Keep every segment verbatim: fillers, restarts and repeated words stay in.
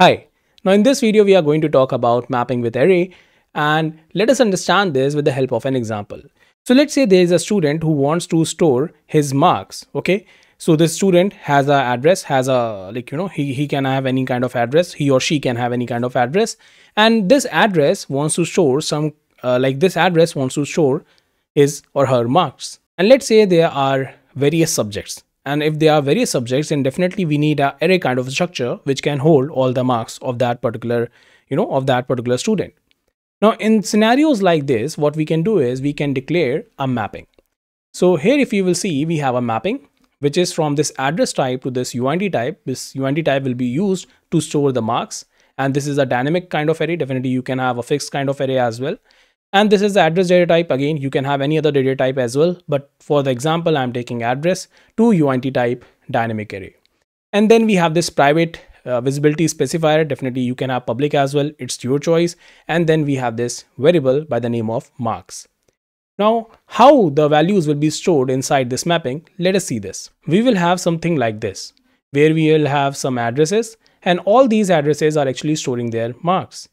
Hi, now in this video we are going to talk about mapping with array, and let us understand this with the help of an example. So let's say there is a student who wants to store his marks. Okay, so this student has an address, has a like you know he, he can have any kind of address, he or she can have any kind of address, and this address wants to store some uh, like this address wants to store his or her marks. And let's say there are various subjects. And if there are various subjects, then definitely we need an array kind of structure which can hold all the marks of that particular, you know, of that particular student. Now, in scenarios like this, what we can do is we can declare a mapping. So here, if you will see, we have a mapping which is from this address type to this U I D type. This U I D type will be used to store the marks. And this is a dynamic kind of array. Definitely, you can have a fixed kind of array as well. And this is the address data type. Again, you can have any other data type as well, but for the example, I'm taking address to U I D type dynamic array. And then we have this private uh, visibility specifier. Definitely you can have public as well. It's your choice. And then we have this variable by the name of marks. Now, how the values will be stored inside this mapping? Let us see this. We will have something like this, where we will have some addresses, and all these addresses are actually storing their marks.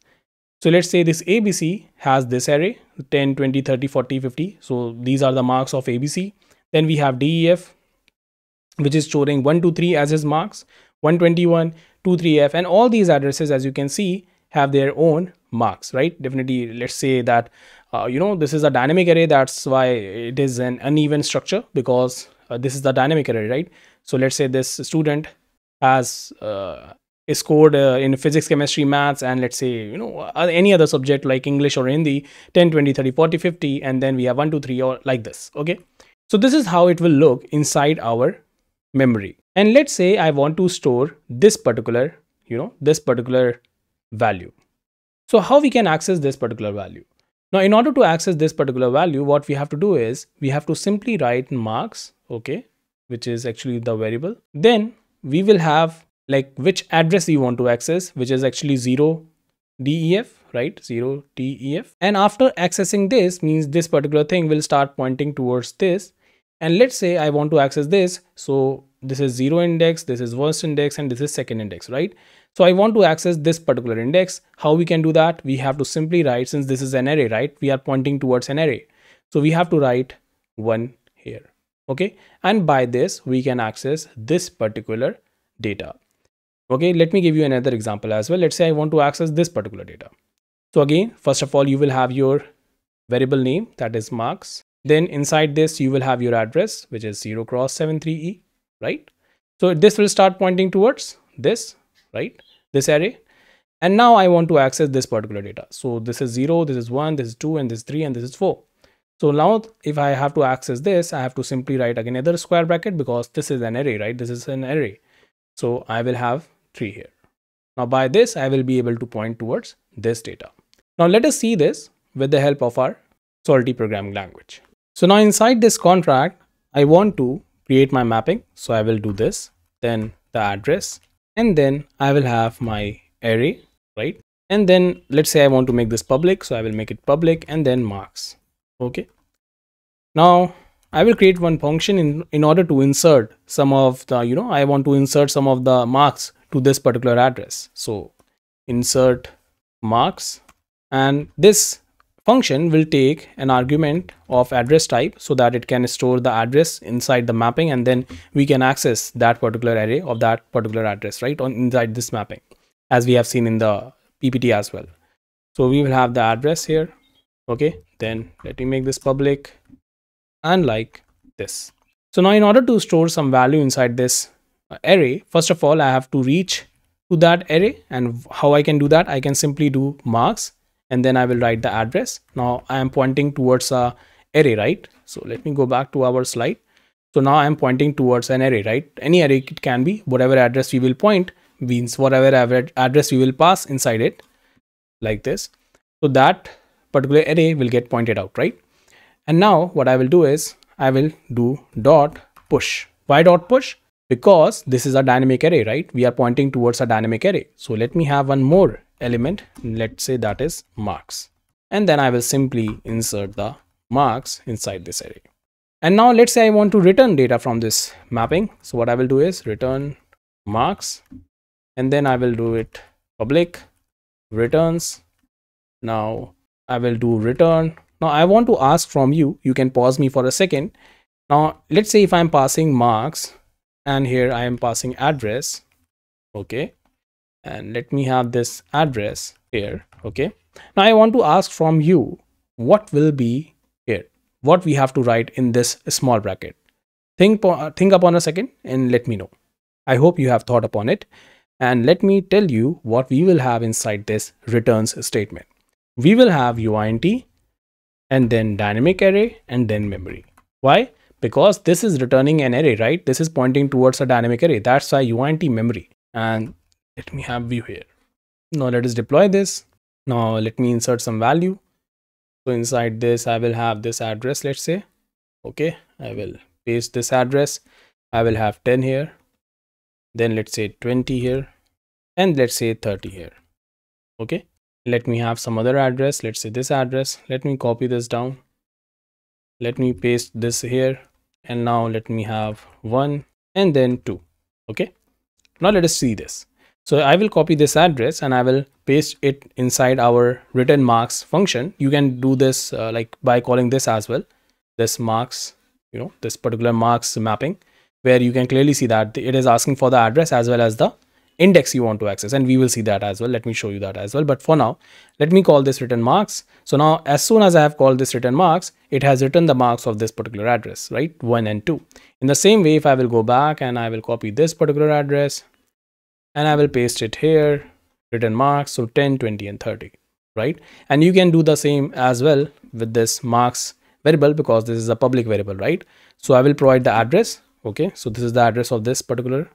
So let's say this A B C has this array ten, twenty, thirty, forty, fifty. So these are the marks of A B C. Then we have D E F, which is storing one, two, three as his marks, one twenty-one, two, three F, and all these addresses, as you can see, have their own marks, right? Definitely, let's say that, uh, you know, this is a dynamic array. That's why it is an uneven structure, because uh, this is the dynamic array, right? So let's say this student has uh, is scored uh, in physics, chemistry, maths, and let's say, you know, any other subject like English or Hindi, ten, twenty, thirty, forty, fifty, and then we have one, two, three, or like this. Okay, so this is how it will look inside our memory. And let's say I want to store this particular, you know, this particular value. So how we can access this particular value? Now, in order to access this particular value, what we have to do is we have to simply write marks, okay, which is actually the variable. Then we will have like which address you want to access, which is actually zero D E F, right? zero D E F. And after accessing this, means this particular thing will start pointing towards this. And let's say I want to access this. So this is zero index, this is first index, and this is second index, right? So I want to access this particular index. How we can do that? We have to simply write, since this is an array, right? We are pointing towards an array. So we have to write one here, okay? And by this, we can access this particular data. Okay, let me give you another example as well. Let's say I want to access this particular data. So again, first of all, you will have your variable name, that is marks. Then inside this, you will have your address, which is zero cross seven three E, right? So this will start pointing towards this, right? This array. And now I want to access this particular data. So this is zero, this is one, this is two, and this is three, and this is four. So now if I have to access this, I have to simply write again another square bracket, because this is an array, right? This is an array. So I will have three here. Now by this, I will be able to point towards this data. Now let us see this with the help of our Solidity programming language. So now inside this contract, I want to create my mapping. So I will do this, then the address, and then I will have my array, right? And then let's say I want to make this public. So I will make it public and then marks. Okay. Now I will create one function in, in order to insert some of the, you know, I want to insert some of the marks to this particular address. So insert marks, and this function will take an argument of address type so that it can store the address inside the mapping, and then we can access that particular array of that particular address, right, on inside this mapping, as we have seen in the P P T as well. So we will have the address here. Okay, then let me make this public. And like this. So now in order to store some value inside this array, first of all, I have to reach to that array. And how I can do that? I can simply do marks, and then I will write the address. Now I am pointing towards a array, right? So let me go back to our slide. So now I am pointing towards an array, right? Any array it can be, whatever address we will point means whatever address we will pass inside it, like this. So that particular array will get pointed out, right? And now what I will do is I will do dot push. Why dot push? Because this is a dynamic array, right? We are pointing towards a dynamic array. So let me have one more element. Let's say that is marks. And then I will simply insert the marks inside this array. And now let's say I want to return data from this mapping. So what I will do is return marks, and then I will do it public returns. Now I will do return. Now I want to ask from you, you can pause me for a second. Now let's say if I'm passing marks and here I am passing address, okay, and let me have this address here, okay. Now I want to ask from you what will be here, what we have to write in this small bracket. Think, think upon a second and let me know. I hope you have thought upon it, and let me tell you what we will have inside this returns statement. We will have uint and then dynamic array and then memory. Why? Because this is returning an array, right? This is pointing towards a dynamic array. That's why uint memory. And let me have view here. Now let us deploy this. Now let me insert some value. So inside this, I will have this address, let's say. Okay, I will paste this address. I will have ten here. Then let's say twenty here. And let's say thirty here. Okay. Let me have some other address. Let's say this address. Let me copy this down. Let me paste this here. And now let me have one and then two. Okay. Now let us see this. So I will copy this address and I will paste it inside our return marks function. You can do this uh, like by calling this as well. This marks, you know, this particular marks mapping, where you can clearly see that it is asking for the address as well as the index you want to access, and we will see that as well. Let me show you that as well. But for now, let me call this return marks. So now as soon as I have called this return marks, it has written the marks of this particular address, right? One and two. In the same way, if I will go back and I will copy this particular address and I will paste it here, return marks. So ten, twenty and thirty, right? And you can do the same as well with this marks variable, because this is a public variable, right? So I will provide the address. Okay. So this is the address of this particular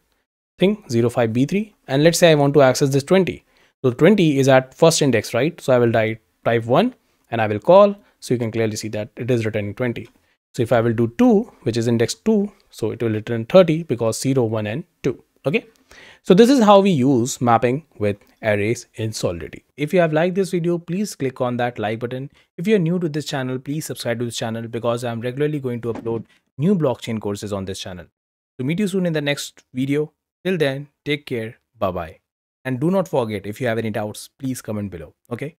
thing, zero five B three. And let's say I want to access this twenty. So twenty is at first index, right? So I will type, type one and I will call. So you can clearly see that it is returning twenty. So if I will do two, which is index two, so it will return thirty, because zero, one and two. Okay. So this is how we use mapping with arrays in Solidity. If you have liked this video, please click on that like button. If you are new to this channel, please subscribe to this channel, because I am regularly going to upload new blockchain courses on this channel. So meet you soon in the next video. Till then, take care, bye-bye. And do not forget, if you have any doubts, please comment below, okay?